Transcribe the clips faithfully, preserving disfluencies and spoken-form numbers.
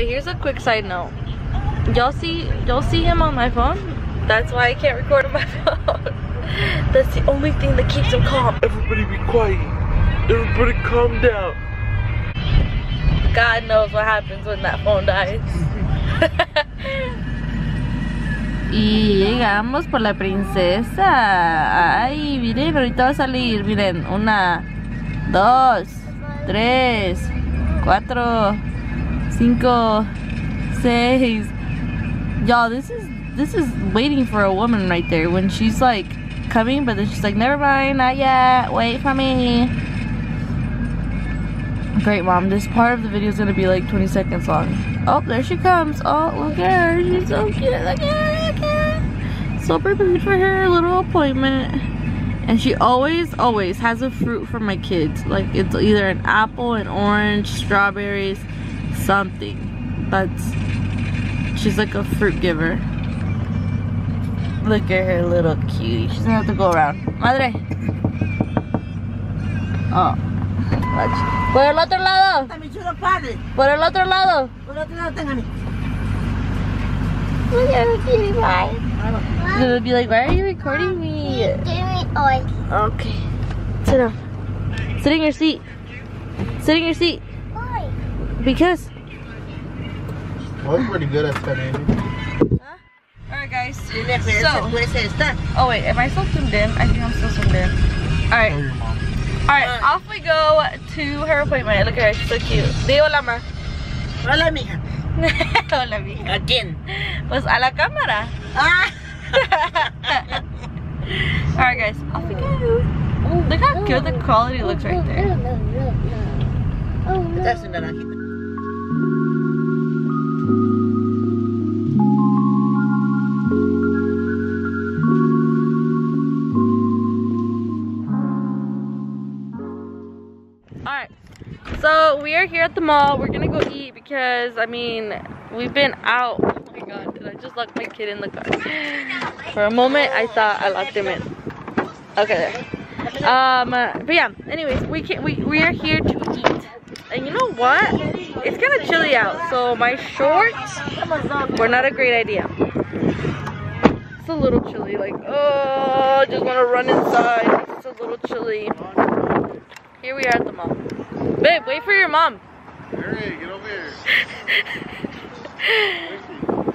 Alright, here's a quick side note. Y'all see y'all see him on my phone? That's why I can't record on my phone. That's the only thing that keeps him calm. Everybody be quiet. Everybody calm down. God knows what happens when that phone dies. Y llegamos por la princesa. Ay, miren, ahorita va a salir. Miren, una, dos, tres, cuatro, cinco, seis. Y'all, this is this is waiting for a woman right there. When she's like coming, but then she's like, never mind, not yet. Wait for me. Great, Mom. This part of the video is gonna be like twenty seconds long. Oh, there she comes. Oh, look at her. She's so cute. Look at her. Look at her. So prepared for her little appointment. And she always, always has a fruit for my kids. Like, it's either an apple, an orange, strawberries, something. That's. She's like a fruit giver. Look at her little cutie. She's gonna have to go around. Madre. Oh. Let's. Por el otro lado. Por el otro lado. Por el otro lado, téngame. Look at her cutie pie. It would be like, why are you recording me? Okay. Sit down. Sit in your seat. Sit in your seat. Why? Because. Well, I'm pretty good at that. Huh? Alright, guys. So. Oh, wait. Am I still zoomed in? I think I'm still zoomed in. Alright. Alright, uh, off we go to her appointment. Look at her, she's so cute. Say hola, ma. Hola, mija. Hola, mija. Again. Pues a la cámara. Ah. Alright, guys, off we go. Oh, look how good the quality looks right there. Oh, no. That's a naranjita. So we are here at the mall. We're gonna go eat because, I mean, we've been out. Oh my god, did I just lock my kid in the car? For a moment, I thought I locked him in. Okay, there. Um, uh, but yeah, anyways, we can't, we, we are here to eat. And you know what? It's kinda chilly out, so my shorts were not a great idea. It's a little chilly, like, oh, I just wanna run inside. It's a little chilly. Here we are at the mall. Babe, wait for your mom. Hurry, get over here.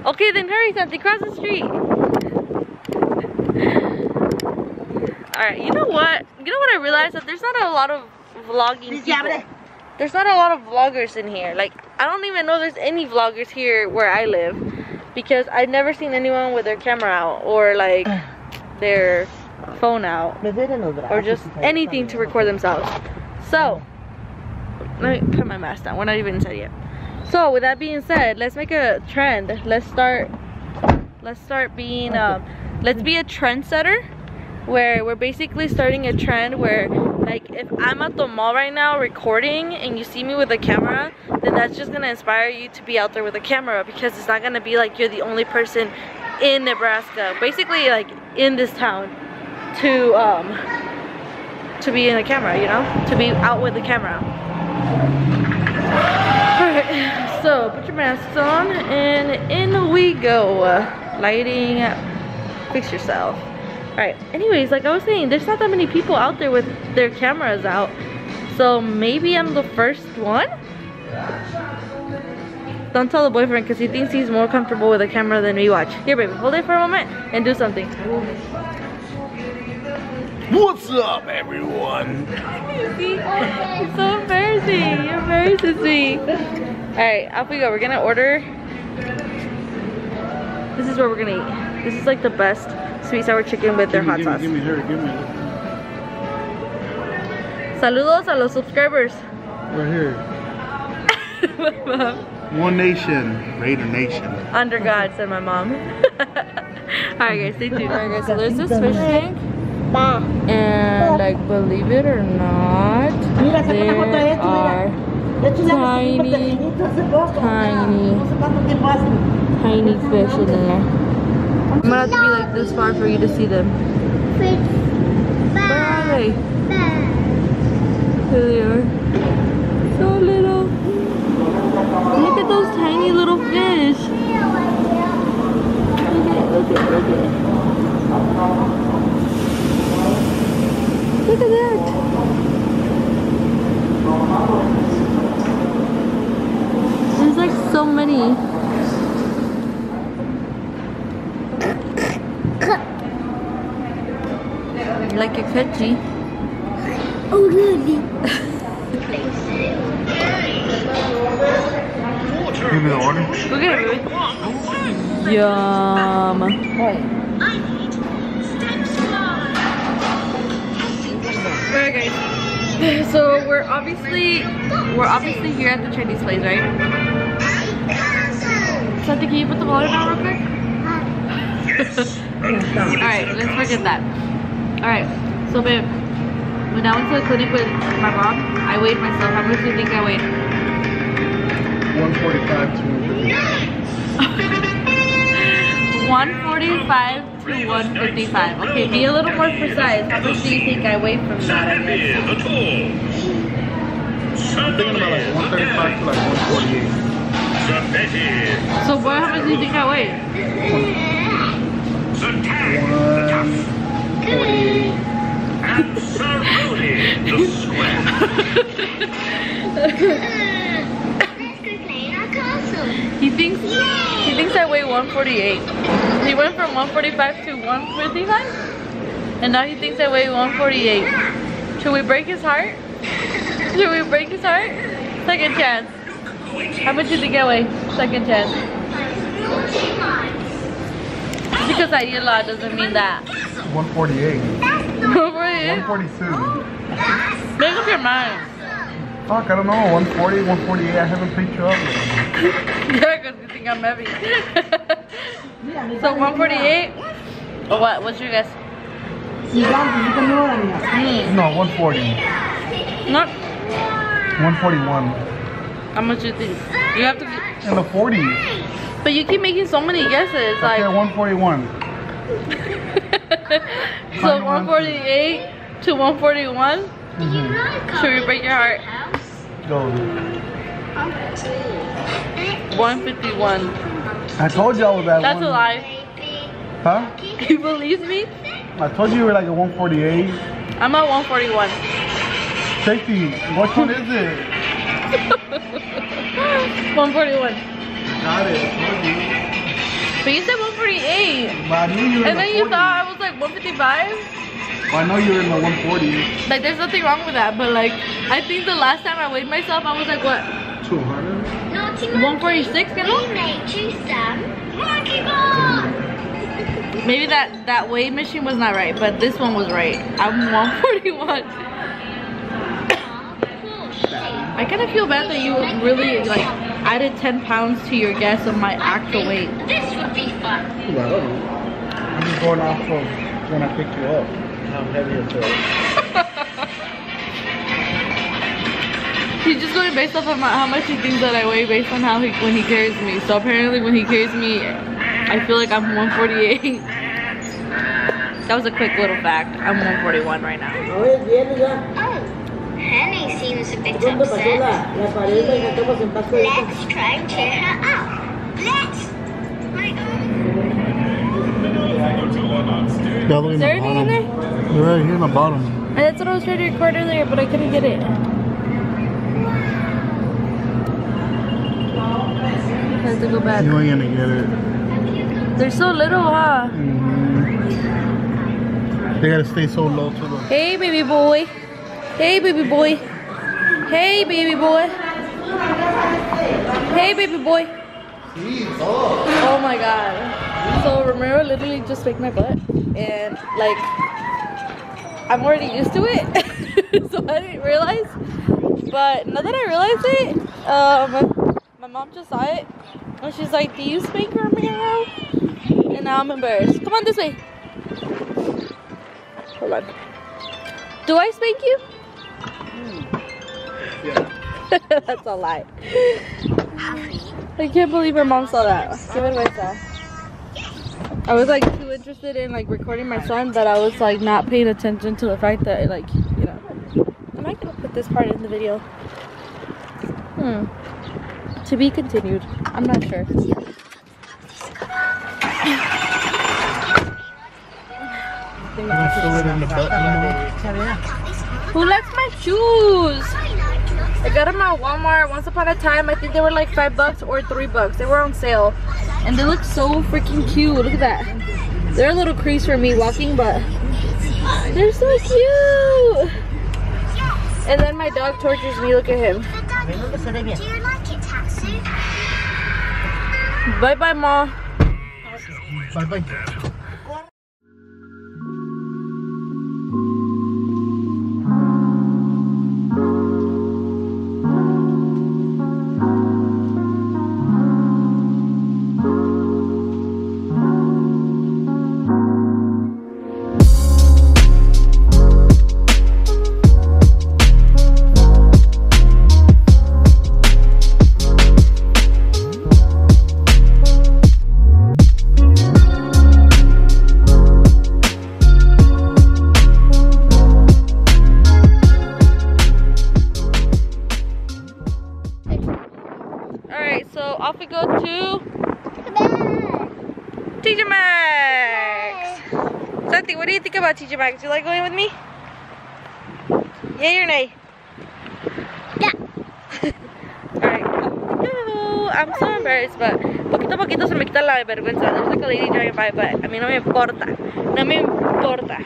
Okay, then hurry, Santi. Cross the street. Alright, you know what? You know what I realized? That there's not a lot of vlogging people. There's not a lot of vloggers in here. Like, I don't even know there's any vloggers here where I live. Because I've never seen anyone with their camera out. Or, like, their phone out. Or just anything to record themselves. So... let me put my mask down. We're not even inside yet. So with that being said, let's make a trend. Let's start. Let's start being. Um, let's be a trendsetter, where we're basically starting a trend where, like, if I'm at the mall right now recording and you see me with a camera, then that's just gonna inspire you to be out there with a camera because it's not gonna be like you're the only person in Nebraska, basically like in this town, to um, to be in the camera, you know, to be out with the camera. Alright, so put your masks on and in we go. Lighting, fix yourself. Alright, anyways, like I was saying, there's not that many people out there with their cameras out. So maybe I'm the first one? Don't tell the boyfriend because he thinks he's more comfortable with a camera than me. Watch. Here, baby, hold it for a moment and do something. What's up, everyone? It's so embarrassing. You're embarrassing me. Alright, off we go. We're gonna order. This is what we're gonna eat. This is like the best sweet sour chicken with their hot sauce. Give me her, give me her. Saludos a los subscribers. We're here. My mom. One nation, Raider Nation. Under God, said my mom. Alright, guys, stay tuned. Alright, guys, so there's this fish tank. And like, believe it or not, they are tiny, tiny, tiny fish in there. I'm gonna have to be like this far for you to see them. Where are they? Here they are. So little. Look at those tiny little fish. Look at, look at, look at. Look at that. There's like so many. Like a veggie. Oh, really? Give me the order. Look at it, baby. Yum. Alright, guys. So we're obviously we're obviously here at the Chinese place, right? Santi, can you put the water down real quick? Alright, let's forget that. Alright, so babe, when I went to the clinic with my mom, I weighed myself. How much do you think I weighed? one forty-five to one fifty-five. one forty-five to one fifty-five. Okay, be a little more precise. How much do you think I weigh from that? I guess. I'm thinking about like one thirty-five to like one forty-eight. So boy, how much do you think I weighed? One... Absolutely the square. He thinks he thinks I weigh one forty-eight. He went from one forty-five to one fifty-five, and now he thinks I weigh one forty-eight. Should we break his heart? Should we break his heart? Second chance. How much did he get away? Second chance. Because I eat a lot doesn't mean that. one forty-eight. one forty-two. Make up your mind. Fuck, I don't know. one forty, one forty-eight. I haven't picked you up yet. Yeah, because you think I'm heavy. So one forty-eight. Oh, what? What's your guess? Mm. No, one forty. Not. one forty-one. How much do you think? You have to. Be in the forties. But you keep making so many guesses. Like. Okay, one forty-one. So one forty-eight to one forty-one. Mm-hmm. Should we break your heart? Go. one fifty-one. I told you I was at. That's one... a lie. Huh? You believe me? I told you you were like at one forty-eight. I'm at one forty-one. Safety, which one is it? one forty-one. Got it. But you said one forty-eight. But I knew you were and in then the you thought I was like one fifty-five? Well, I know you were in the one forties. Like, there's nothing wrong with that, but like, I think the last time I weighed myself, I was like, what? two hundred? No, one forty-six, you know? Maybe that, that weigh machine was not right, but this one was right. I'm one forty-one. I kind of feel bad that you really, like, added ten pounds to your guess of my actual weight. This would be fun. Well, I'm just going off of when I picked you up. How heavy it feels. He's just going based off of my, how much he thinks that I weigh based on how he, when he carries me. So apparently when he carries me, I feel like I'm one forty-eight. That was a quick little fact. I'm one forty-one right now. Henny seems a bit upset. Let's try and cheer her up. Let's! Michael! Is there anything in there? They're right here in the bottom. And that's what I was trying to record earlier, but I couldn't get it. I have to go back. You ain't gonna get it. They're so little, huh? Mm-hmm. They gotta stay so low to the. Hey, baby boy. Hey baby boy. Hey baby boy. Hey baby boy. Oh my god. So Romero literally just licked my butt and like I'm already used to it. So I didn't realize. But now that I realized it, um my mom just saw it and she's like, do you spank Romero? And now I'm embarrassed. Come on this way. Hold on. Do I spank you? Yeah. That's a lie. I can't believe her mom saw that. Give it myself. I was like too interested in like recording my son that I was like not paying attention to the fact that like you know. I'm not gonna put this part in the video. Hmm. To be continued. I'm not sure. Who likes my shoes? I got them at Walmart once upon a time. I think they were like five bucks or three bucks. They were on sale. And they look so freaking cute. Look at that. They're a little crease for me walking, but they're so cute. And then my dog tortures me. Look at him. Bye bye, Ma. Bye bye, Dad. T J Maxx, do you like going with me? Yay or nay? Yeah. Alright. No, I'm so embarrassed, but poquito a poquito se me quita la vergüenza. There's like a lady driving by, but a mí no me importa. No me importa.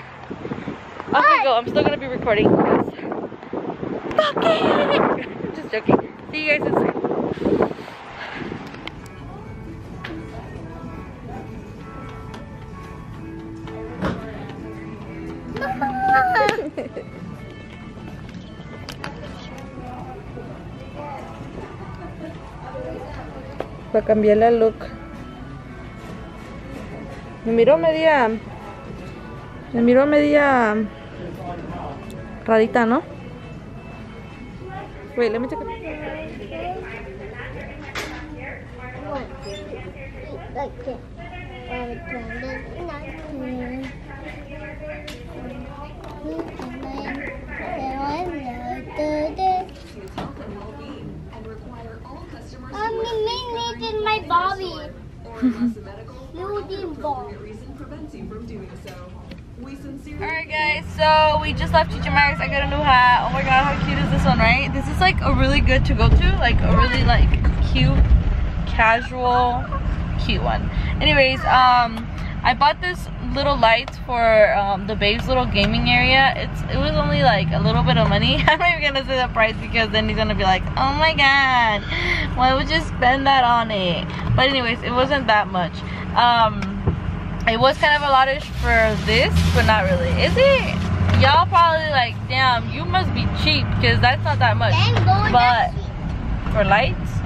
Off we go. I'm still gonna be recording. Fuck it! Just joking. See you guys inside. Para cambiar la look. Me miró media. Me miró media. Radita, ¿no? Wait, let me take a. My Bobby. Alright guys, so we just left T J Maxx. I got a new hat. Oh my god, how cute is this one, right? This is like a really good to go to. Like a really like cute, casual, cute one. Anyways, um, I bought this little lights for um, the babe's little gaming area. It's It was only like a little bit of money. I'm not even gonna say the price because then he's gonna be like, oh my god, why would you spend that on it? But anyways, it wasn't that much. Um, it was kind of a lot-ish for this, but not really. Is it? Y'all probably like, damn, you must be cheap because that's not that much. But for lights?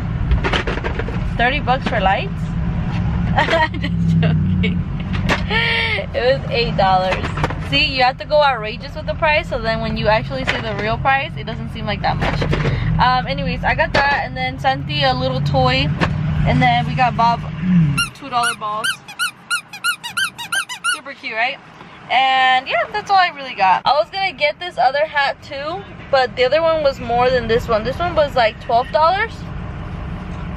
thirty bucks for lights? I'm just joking. It was eight dollars. See, you have to go outrageous with the price, so then when you actually see the real price, it doesn't seem like that much. Um, anyways, I got that, and then Santi a little toy, and then we got Bob two dollar balls. Super cute, right? And yeah, that's all I really got. I was gonna get this other hat too, but the other one was more than this one. This one was like twelve dollars,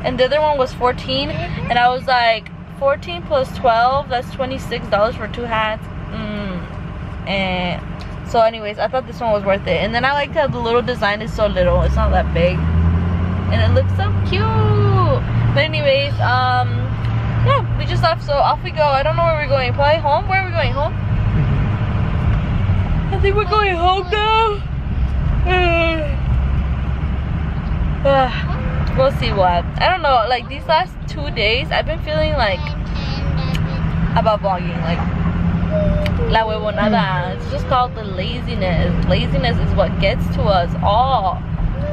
and the other one was fourteen dollars, and I was like, fourteen plus twelve, that's twenty-six dollars for two hats. Mm. And so anyways, I thought this one was worth it. And then I like how the little design is so little. It's not that big. And it looks so cute. But anyways, um, yeah, we just left. So off we go. I don't know where we're going. Probably home. Where are we going? Home? I think we're going home now. Uh, uh. We'll see what. I don't know, like these last two days I've been feeling like about vlogging, like la huevonada. It's just called the laziness. Laziness is what gets to us all.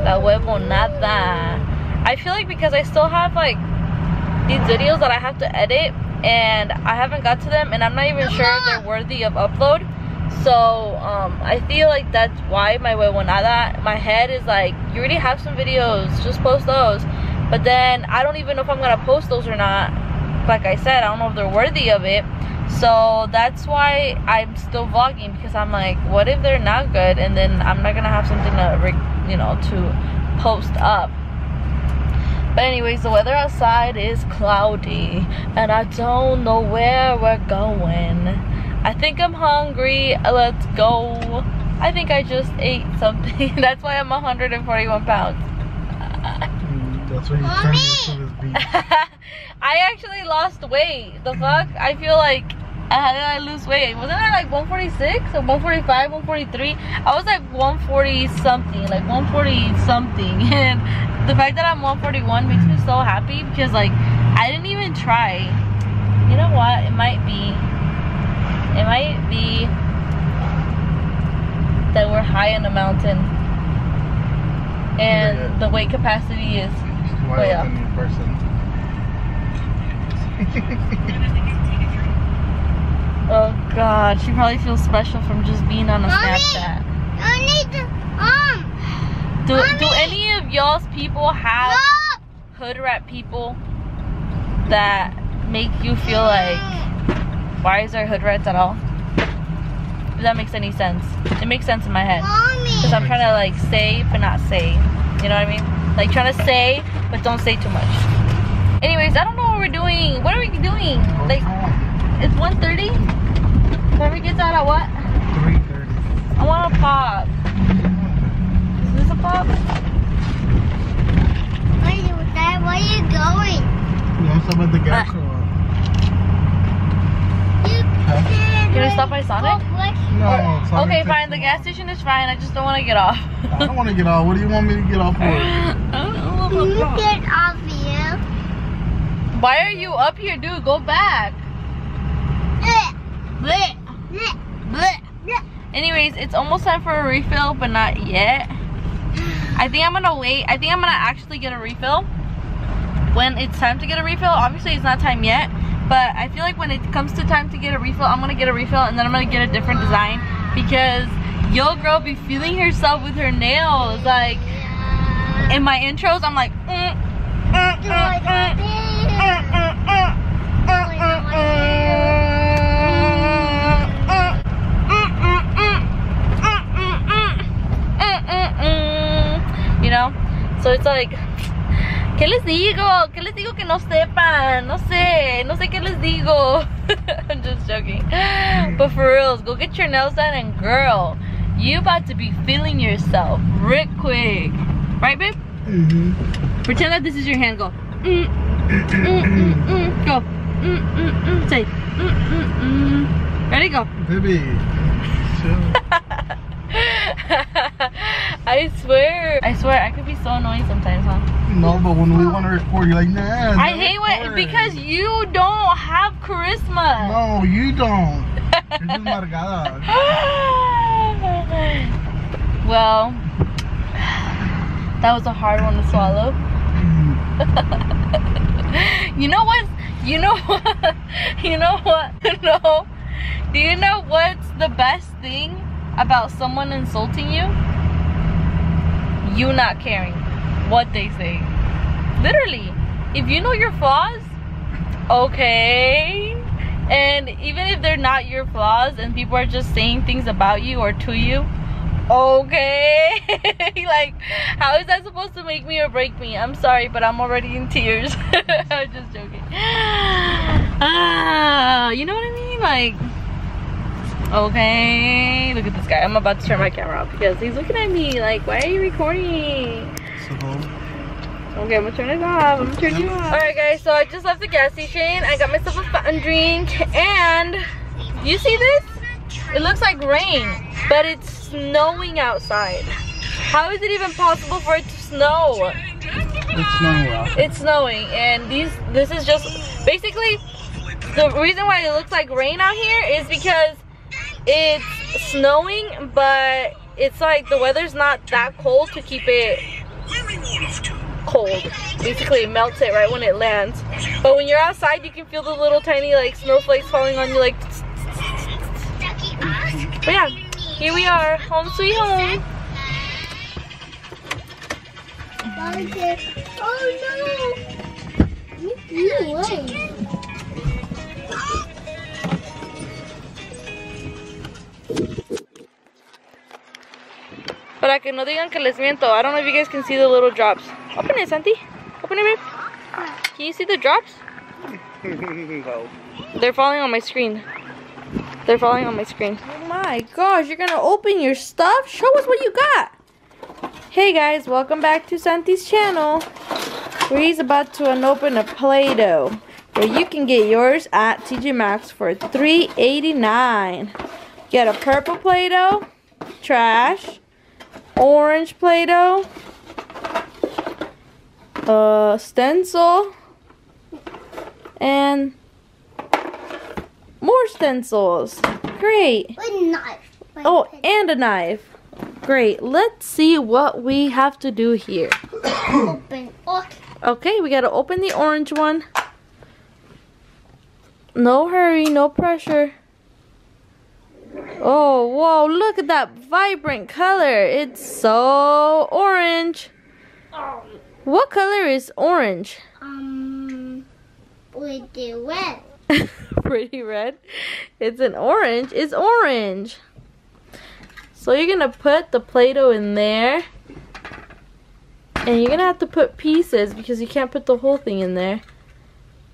La huevonada. I feel like because I still have like these videos that I have to edit and I haven't got to them and I'm not even sure if they're worthy of upload. So um, I feel like that's why my huevonada, my head is like, you already have some videos, just post those. But then I don't even know if I'm gonna post those or not. Like I said, I don't know if they're worthy of it. So that's why I'm still vlogging, because I'm like, what if they're not good? And then I'm not gonna have something to, you know, to post up. But anyways, the weather outside is cloudy and I don't know where we're going. I think I'm hungry. Let's go. I think I just ate something. That's why I'm one hundred forty-one pounds. That's why you're turning into this beach. I actually lost weight. The fuck? I feel like, how did I lose weight? Wasn't I like one forty-six or one forty-five, one forty-three? I was like one forty something, like one forty something. And the fact that I'm one forty-one makes me so happy because like I didn't even try. You know what? It might be, it might be that we're high in the mountain and yeah, yeah. the weight capacity is way up. Oh god, she probably feels special from just being on a Mommy, Snapchat. I need to, um, do, do any of y'all's people have no. hood rat people that make you feel like, why is there hood rats at all? If that makes any sense. It makes sense in my head. Because I'm trying to like say but not say. You know what I mean? Like trying to say but don't say too much. Anyways, I don't know what we're doing. What are we doing? Like, it's one thirty? Whoever gets out at what? three thirty. I want a pop. Is this a pop? Where are you, Dad? Where are you going? I'm stopping at the gas store. Huh? You're gonna stop by Sonic? No. Sonic okay, fine. The gas station is fine. I just don't want to get off. I don't want to get off. What do you want me to get off for? I don't you get off here. Why are you up here, dude? Go back. Blech. Blech. Blech. Blech. Anyways, it's almost time for a refill, but not yet. I think I'm gonna wait. I think I'm gonna actually get a refill when it's time to get a refill. Obviously, it's not time yet, but I feel like when it comes to time to get a refill, I'm gonna get a refill and then I'm gonna get a different design because yo girl be feeling herself with her nails. Like in my intros, I'm like. Mm, mm, mm, mm, mm, mm, mm. So it's like, ¿qué les digo? ¿Qué les digo que no sepan? No sé, no sé qué les digo. I'm just joking. But for reals, go get your nails done and girl, you about to be feeling yourself real quick. Right, babe? Mm-hmm. Pretend that this is your hand. Go. Mm, mm, mm, mm. Go. Mm, mm, mm. Say. Mm, mm, mm. Ready? Go. Baby. I swear. I swear, I could be so annoying sometimes, huh? No, but when we want to record, you're like, nah. I hate what, because you don't have charisma. No, you don't. You're just margada. Well, that was a hard one to swallow. You know what? You know what? You know what? No. Do you know what's the best thing about someone insulting you? You not caring what they say. Literally, if you know your flaws, okay, and even if they're not your flaws and people are just saying things about you or to you, okay. Like, how is that supposed to make me or break me? I'm sorry, but I'm already in tears. I'm just joking. Ah, you know what I mean? Like, okay, look at this guy. I'm about to turn my camera off because he's looking at me like, why are you recording? So okay, I'm gonna turn it off. I'm gonna turn you off. Alright guys, so I just left the gas station. I got myself a fountain drink and you see this? It looks like rain, but it's snowing outside. How is it even possible for it to snow? It's snowing out. It's snowing and these this is just basically the reason why it looks like rain out here is because it's snowing, but it's like the weather's not that cold to keep it cold. Basically, it melts it right when it lands. But when you're outside, you can feel the little tiny like snowflakes falling on you like... But yeah, here we are. Home sweet home. Oh no! You away. Para que no digan que les miento. I don't know if you guys can see the little drops. Open it, Santi. Open it, babe. Can you see the drops? No. They're falling on my screen. They're falling on my screen. Oh my gosh, you're gonna open your stuff? Show us what you got. Hey guys, welcome back to Santi's channel, where he's about to unopen a Play-Doh. Where you can get yours at T J Maxx for three eighty-nine. Get a purple Play-Doh, trash, orange Play-Doh, uh, stencil, and more stencils. Great. A knife. Oh, and a knife. Great. Let's see what we have to do here. Open. Okay. Okay, we gotta open the orange one. No hurry, no pressure. Oh, whoa, look at that vibrant color. It's so orange. Um, what color is orange? Um, pretty red. Pretty red? It's an orange. It's orange. So you're going to put the Play-Doh in there. And you're going to have to put pieces because you can't put the whole thing in there.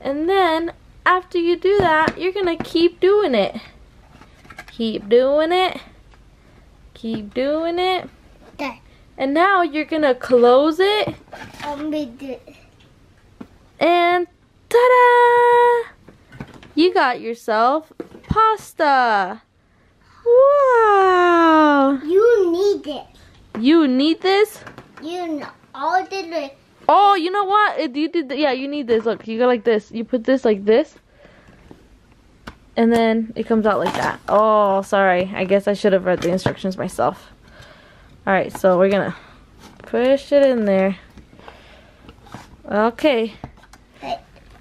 And then, after you do that, you're going to keep doing it. Keep doing it. Keep doing it. Okay. And now you're going to close it. Um, and ta-da! You got yourself pasta. Wow. You need it. You need this? You know, all the... Oh, you know what? You did the, yeah, you need this. Look, you go like this. You put this like this. And then it comes out like that. Oh, sorry. I guess I should have read the instructions myself. Alright, so we're gonna push it in there. Okay.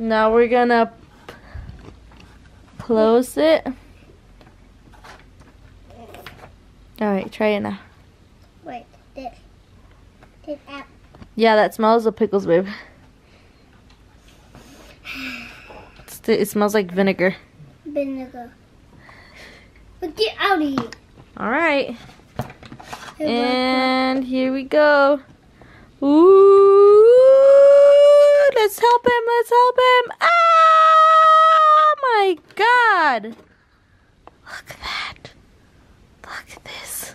Now we're gonna close it. Alright, try it now. Wait, this. This out. Yeah, that smells of pickles, babe. It smells like vinegar. Vinegar. But get out of here. Alright. And here we go. Ooh, let's help him, let's help him. Oh my god. Look at that. Look at this.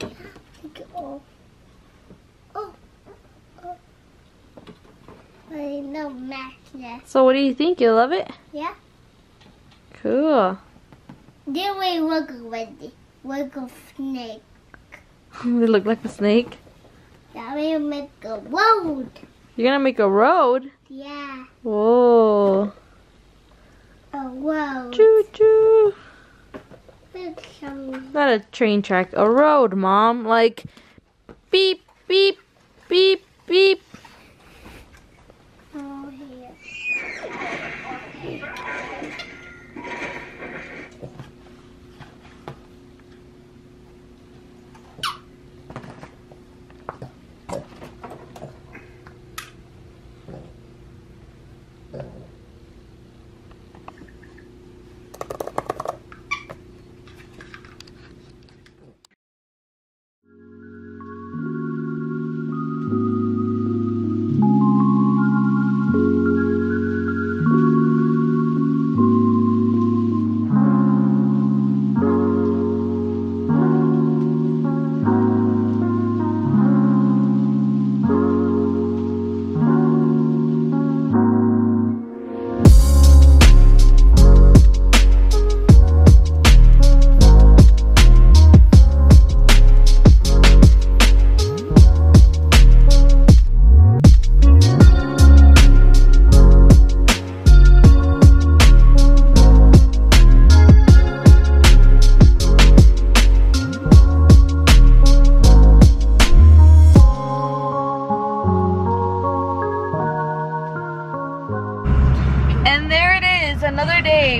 Take it off. Oh. Oh. I love matches. So what do you think? You love it? Yeah. Cool. Then we look like like a snake. We look like a snake? Yeah, we make a road. You're gonna make a road? Yeah. Whoa. A road. Choo choo. Not a train track, a road, Mom. Like beep beep beep beep. Oh yeah.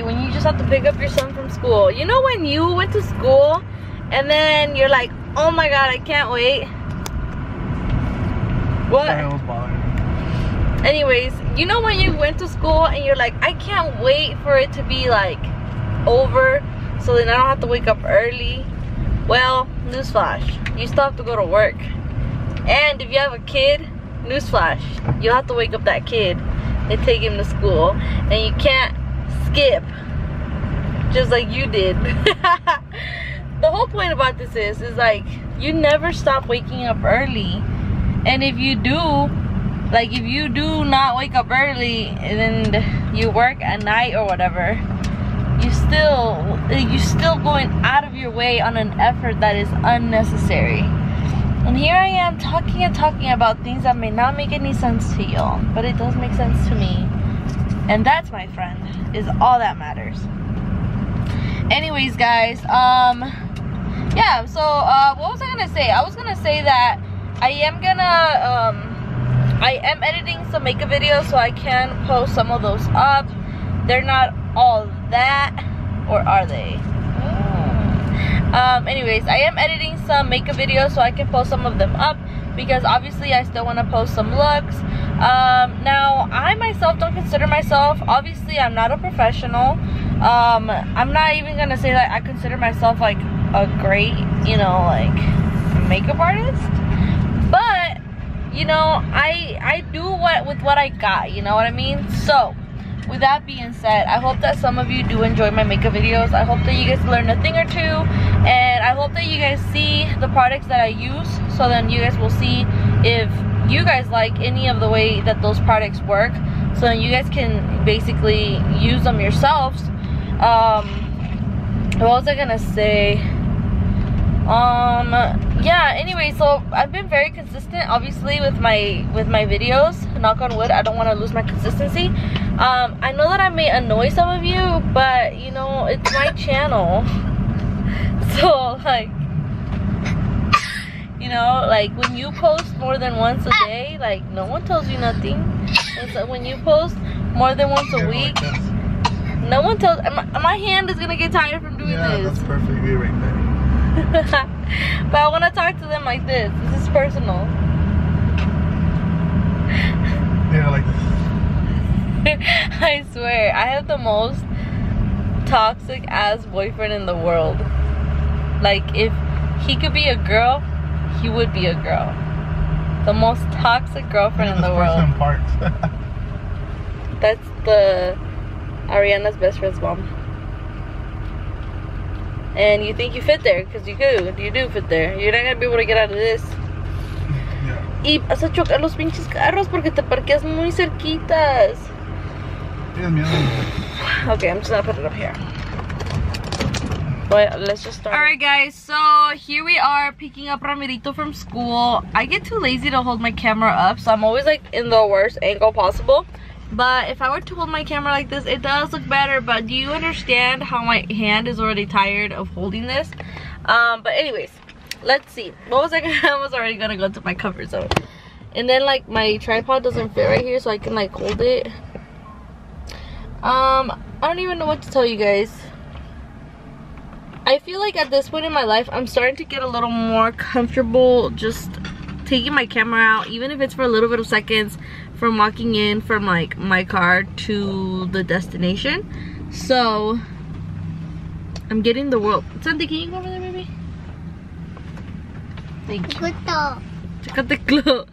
When you just have to pick up your son from school. You know when you went to school and then you're like, oh my god, I can't wait. What? Anyways, you know when you went to school and you're like, I can't wait for it to be like over so then I don't have to wake up early. Well, newsflash, you still have to go to work. And if you have a kid, Newsflash, you'll have to wake up that kid and take him to school, and you can't skip just like you did. The whole point about this is is like, you never stop waking up early, and if you do, like if you do not wake up early and then you work at night or whatever, you still you're still going out of your way on an effort that is unnecessary. And here I am talking and talking about things that may not make any sense to y'all, but it does make sense to me. And that's, my friend, is all that matters. Anyways, guys, um, yeah, so uh, what was I gonna say? I was gonna say that I am gonna, um, I am editing some makeup videos, so I can post some of those up. They're not all that, or are they? Um, anyways, I am editing some makeup videos so I can post some of them up, because obviously I still want to post some looks. Um, now, I myself don't consider myself, obviously I'm not a professional. Um, I'm not even going to say that I consider myself like a great, you know, like makeup artist. But, you know, I, I do what with what I got, you know what I mean? So, with that being said, I hope that some of you do enjoy my makeup videos. I hope that you guys learn a thing or two, and I hope that you guys see the products that I use, so then you guys will see if you guys like any of the way that those products work, so then you guys can basically use them yourselves. Um, what was I gonna say? Um, yeah, anyway, so I've been very consistent, obviously, with my with my videos. Knock on wood, I don't want to lose my consistency. Um, I know that I may annoy some of you, but, you know, it's my channel. So, like, you know, like, when you post more than once a day, like, no one tells you nothing. And so when you post more than once a week, no one tells... My, my hand is going to get tired from doing yeah, this. Yeah, that's perfectly right there. But I want to talk to them like this. This is personal. Yeah, like this. I swear, I have the most toxic ass boyfriend in the world. Like, if he could be a girl, he would be a girl. The most toxic girlfriend in the world. That's the Ariana's best friend's mom. And you think you fit there, because you do. You do fit there. You're not going to be able to get out of this. Yeah. Y vas a chocar los pinches carros porque te parqueas muy cerquitas. Okay, I'm just gonna put it up here. But let's just start. Alright, guys, so here we are picking up Ramirito from school. I get too lazy to hold my camera up, so I'm always like in the worst angle possible. But if I were to hold my camera like this, it does look better. But do you understand how my hand is already tired of holding this? Um, but anyways, let's see. What was I gonna, I was already gonna go to my comfort zone. And then like my tripod doesn't fit right here, so I can like hold it. Um, I don't even know what to tell you guys. I feel like at this point in my life, I'm starting to get a little more comfortable just taking my camera out, even if it's for a little bit of seconds, from walking in from like my car to the destination. So, I'm getting the world. Santi, can you go over there, baby? Thank you. Check out the glow.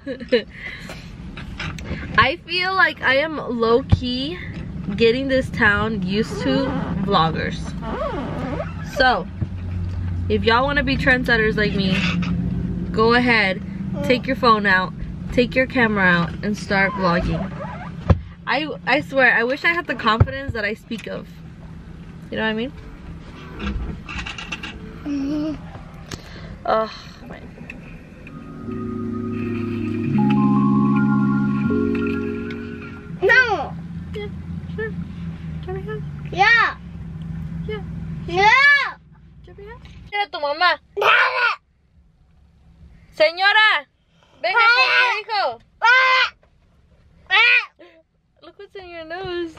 I feel like I am low-key getting this town used to vloggers. So, if y'all want to be trendsetters like me, go ahead, take your phone out, take your camera out, and start vlogging. I I swear, I wish I had the confidence that I speak of. You know what I mean? Ugh. Yeah. Yeah. Yeah. Mira tu mamá. Nada. Señora, venga con su hijo. Look what's in your nose.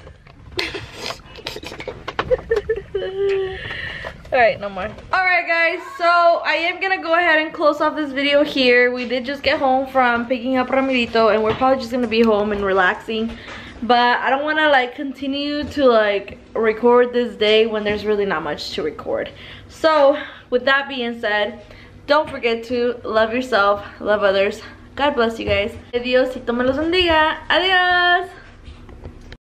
Alright, no more. Alright, guys, so I am gonna go ahead and close off this video here. We did just get home from picking up Ramirito, and we're probably just gonna be home and relaxing. But I don't want to like continue to like record this day when there's really not much to record. So with that being said, don't forget to love yourself, love others, God bless you guys. Dios y tome los bendiga. Adiós.